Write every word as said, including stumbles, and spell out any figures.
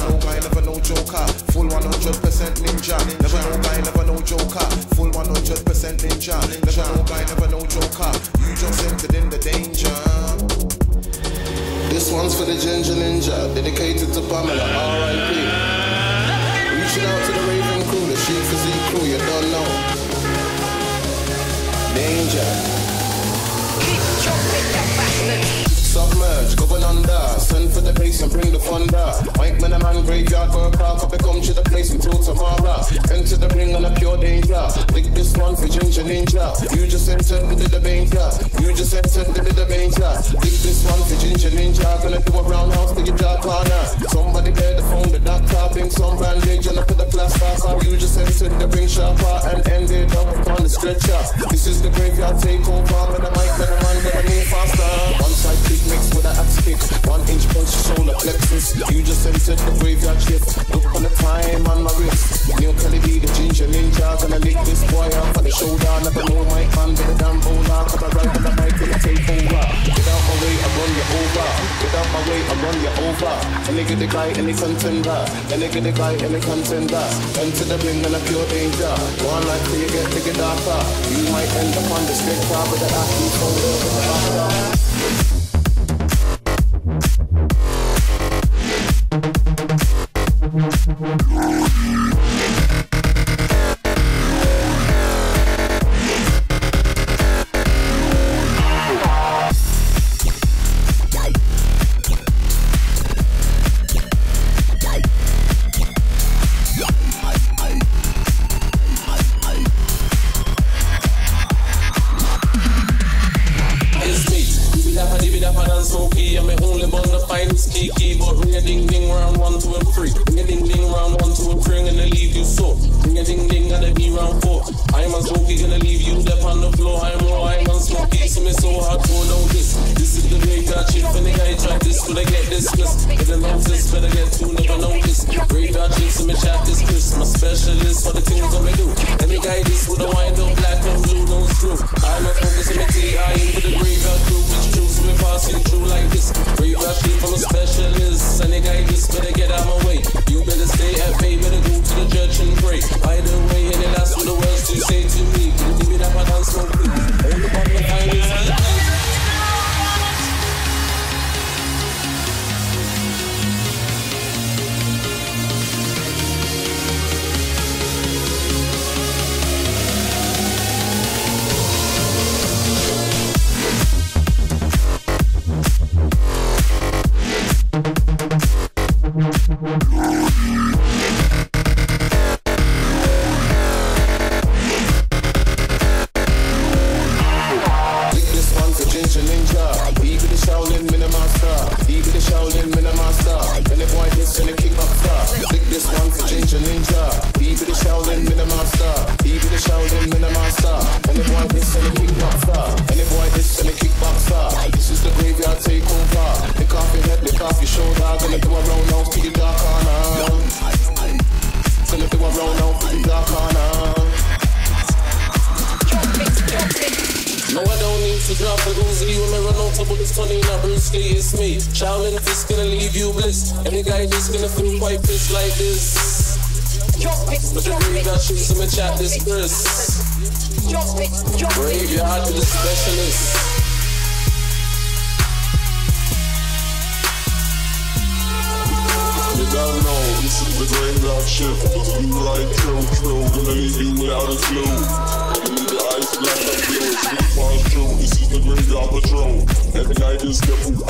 Never no guy, never no joker. Full one hundred percent ninja. Never no guy, never no joker. Full one hundred percent ninja. Never no guy, never no joker. You just entered in the danger. This one's for the Ginger Ninja, dedicated to Pamela, R I P. Reaching out to the Raven crew, the Chic Physique crew, you don't know. Danger. Keep chopping the bastard. Submerge, govern under, send for the pace and bring the thunder. Mike man a man, graveyard for a crowd, copy come to the place until tomorrow. Enter the ring on a pure danger. Lick this one for Ginger Ninja. You just entered into the danger. You just entered into the danger. Lick this one for Ginger Ninja. Gonna do a roundhouse to your jaw corner. Somebody bear the phone, the doctor, bring some bandage and I put the plaster. So you just entered the ring sharper and ended up on the stretcher. This is the graveyard takeover, and the mic man a man never knew faster. One side kick mixed with an axe kick, one inch punch solar plexus. You just entered the graveyard shift. Look on the time on my wrist. Neil Kelly be the Ginger Ninja. Gonna lick this boy up on the shoulder. Never know my hand with a damn bowler. Come around on the mic and take over. Get out my way, I run you over. Get out my way, I run you over. A nigga the guy, any contender. A nigga the guy, any contender. Enter the ring and a pure danger. One life till you get bigger darker. You might end up on the stick bar with an axe kick solar plexus. Every night is different.